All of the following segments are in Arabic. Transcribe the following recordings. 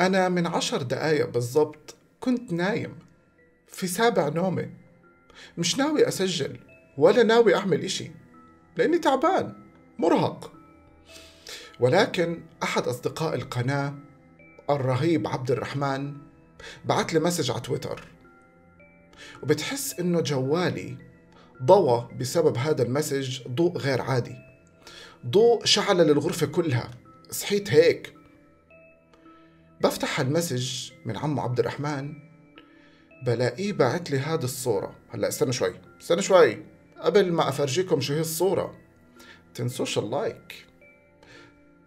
أنا من 10 دقايق بالضبط كنت نايم في سابع نومي، مش ناوي أسجل ولا ناوي أعمل إشي لأني تعبان مرهق، ولكن أحد أصدقاء القناة الرهيب عبد الرحمن بعت لي مسج على تويتر، وبتحس إنه جوالي ضوى بسبب هذا المسج ضوء غير عادي، ضوء شعل للغرفة كلها. صحيت هيك بفتح المسج من عمو عبد الرحمن بلاقيه باعت لي هذه الصورة. هلا استنوا شوي قبل ما أفرجيكم شو هي الصورة.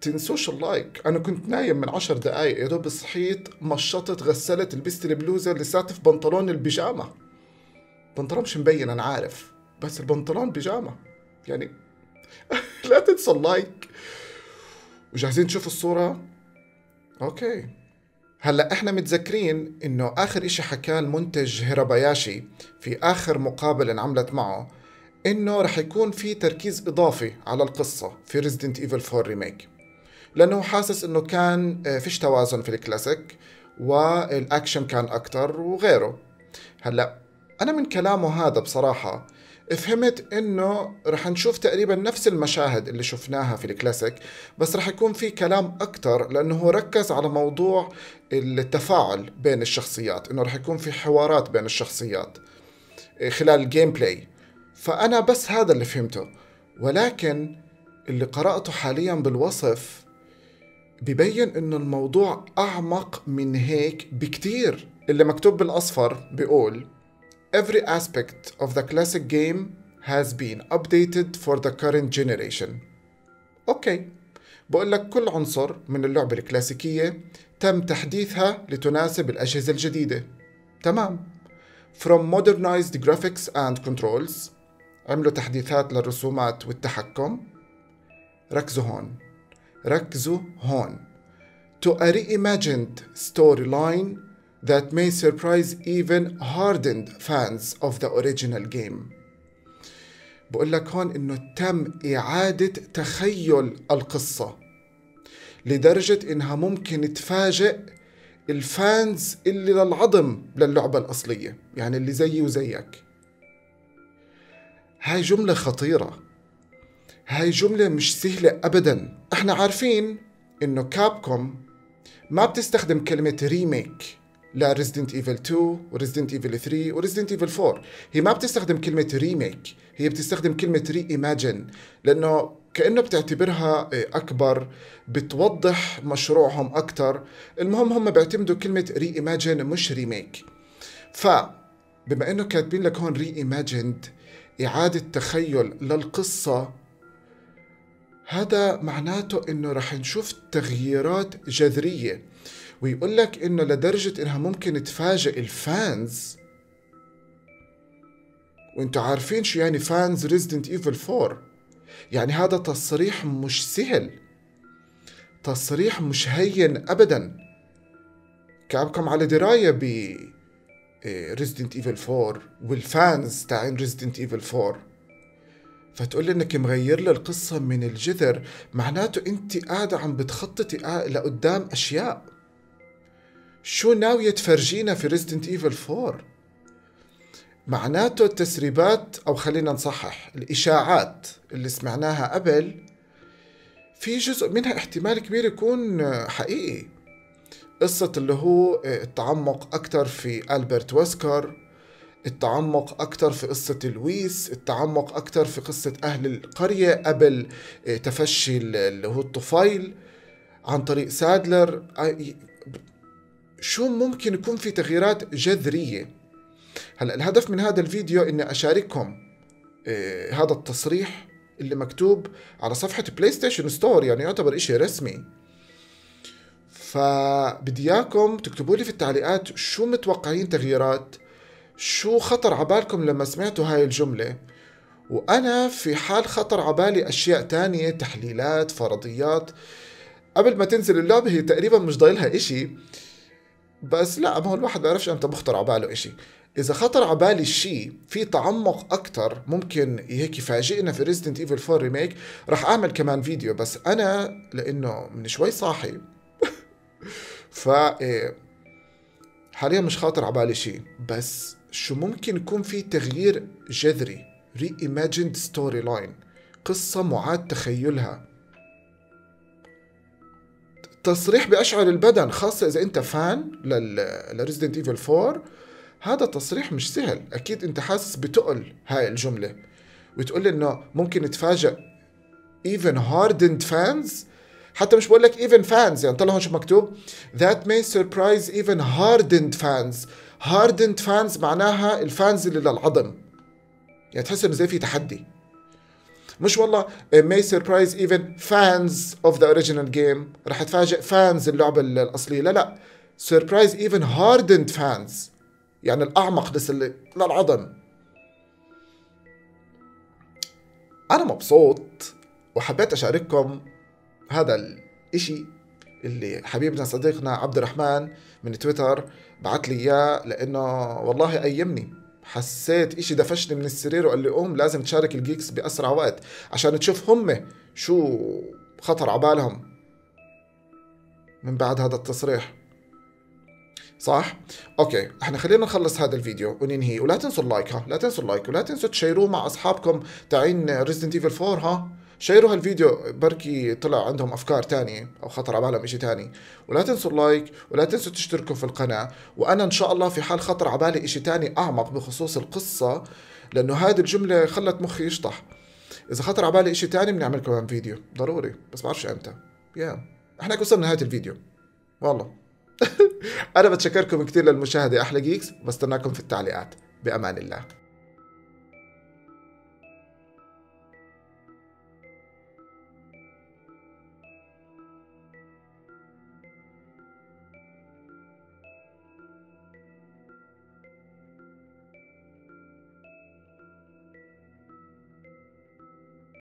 تنسوش اللايك. أنا كنت نايم من 10 دقايق، يا دوب صحيت، مشطت، غسلت، لبست البلوزة، لساتي في بنطلون البيجامة، بنطلون مش مبين أنا عارف، بس البنطلون بيجامة يعني. لا تنسوا اللايك. وجاهزين تشوفوا الصورة؟ أوكي. هلأ إحنا متذكرين إنه آخر إشي حكاه المنتج هيراباياشي في آخر مقابلة انعملت معه إنه رح يكون في تركيز إضافي على القصة في Resident Evil 4 ريميك، لأنه حاسس إنه كان فيش توازن في الكلاسيك والأكشن كان أكتر وغيره. هلأ أنا من كلامه هذا بصراحة فهمت إنه رح نشوف تقريبا نفس المشاهد اللي شفناها في الكلاسيك، بس رح يكون في كلام أكتر، لأنه هو ركز على موضوع التفاعل بين الشخصيات، إنه رح يكون في حوارات بين الشخصيات خلال الجيم بلاي. فأنا بس هذا اللي فهمته، ولكن اللي قرأته حاليا بالوصف ببين إنه الموضوع أعمق من هيك بكتير. اللي مكتوب بالأصفر بيقول Every aspect of the classic game has been updated for the current generation. أوكي، بقول لك كل عنصر من اللعبة الكلاسيكية تم تحديثها لتناسب الأجهزة الجديدة. تمام. From modernized graphics and controls، عملوا تحديثات للرسومات والتحكم. ركزوا هون. To a reimagined storyline that may surprise even hardened fans of the original game. بقول لك هون إنه تم إعادة تخيل القصة لدرجة إنها ممكن تفاجئ الفانز اللي للعظم للعبة الأصلية، يعني اللي زيي وزيك. هاي جملة خطيرة، هاي جملة مش سهلة أبدا. احنا عارفين إنه كابكوم ما بتستخدم كلمة ريميك لا Resident Evil 2 و Resident Evil 3 و Resident Evil 4، هي ما بتستخدم كلمة ريميك، هي بتستخدم كلمة ريماجن، لأنه كأنه بتعتبرها أكبر، بتوضح مشروعهم أكتر. المهم هم بيعتمدوا كلمة ريماجن مش ريميك. فبما أنه كاتبين لك هون ريماجند، إعادة تخيل للقصة، هذا معناته أنه رح نشوف تغييرات جذرية. ويقول لك إنه لدرجة إنها ممكن تفاجئ الفانز، وإنتوا عارفين شو يعني فانز Resident Evil 4، يعني هذا تصريح مش سهل، تصريح مش هين أبداً. كابكم على دراية ب Resident Evil 4 والفانز تاعين Resident Evil 4، فتقول لي إنك مغير لي القصة من الجذر، معناته أنت قاعدة عم بتخططي لقدام أشياء. شو ناوية تفرجينا في Resident Evil 4؟ معناته التسريبات، أو خلينا نصحح، الإشاعات اللي سمعناها قبل في جزء منها احتمال كبير يكون حقيقي. قصة اللي هو التعمق أكتر في ألبرت ويسكر، التعمق أكتر في قصة لويس، التعمق أكتر في قصة أهل القرية قبل تفشي اللي هو الطفيل عن طريق سادلر. شو ممكن يكون في تغييرات جذرية؟ هلأ الهدف من هذا الفيديو إني أشارككم هذا التصريح اللي مكتوب على صفحة بلاي ستيشن ستور، يعني يعتبر إشي رسمي. فبدي إياكم تكتبوا لي في التعليقات شو متوقعين تغييرات، شو خطر عبالكم لما سمعتوا هاي الجملة، وأنا في حال خطر عبالي أشياء تانية، تحليلات، فرضيات. قبل ما تنزل اللعبة هي تقريبا مش ضايلها إشي، بس لا، ما هو الواحد بيعرفش امتى بخطر عباله اشي. اذا خطر عبالي الشيء في تعمق اكتر ممكن هيك يفاجئنا في Resident Evil 4 ريميك، رح اعمل كمان فيديو. بس انا لانه من شوي صاحي ف حاليا مش خاطر على بالي شيء، بس شو ممكن يكون في تغيير جذري، ري ايماجيند ستوري لاين، قصة معاد تخيلها، تصريح بأشعر البدن، خاصة إذا أنت فان لريزيدنت ايفل 4. هذا التصريح مش سهل، أكيد أنت حاسس بتقل هاي الجملة، وتقول إنه ممكن تفاجأ even hardened fans. حتى مش بقول لك even fans، يعني طلع هون شو مكتوب that may surprise even hardened fans. hardened fans معناها الفانز اللي للعظم، يعني تحس إنه زي في تحدي. مش والله may surprise even fans of the original game، رح تفاجئ فانز اللعبة الأصلية، لا لا، surprise even hardened fans، يعني الأعمق بس اللي للعظم. أنا مبسوط وحبيت أشارككم هذا الإشي اللي حبيبنا صديقنا عبد الرحمن من تويتر بعت لي إياه، لأنه والله أيمني، حسيت إشي دفشني من السرير وقال لي قوم لازم تشارك الجيكس بأسرع وقت عشان تشوف هم شو خطر عبالهم من بعد هذا التصريح. صح؟ اوكي، احنا خلينا نخلص هذا الفيديو وننهي، ولا تنسوا اللايك، ها، لا تنسوا اللايك، ولا تنسوا تشيروه مع اصحابكم تاعين ريزيدنت ايفل 4، ها، شيروا هالفيديو بركي طلع عندهم افكار تانية او خطر على بالهم شيء تاني. ولا تنسوا اللايك، ولا تنسوا تشتركوا في القناة، وانا ان شاء الله في حال خطر على بالي شيء تاني اعمق بخصوص القصة، لانه هذه الجملة خلت مخي يشطح. اذا خطر على بالي شيء تاني بنعمل كمان فيديو ضروري، بس بعرفش امتى. احنا وصلنا لنهاية الفيديو والله. أنا بتشكركم كتير للمشاهدة أحلى جيكس، بستناكم في التعليقات. بأمان الله.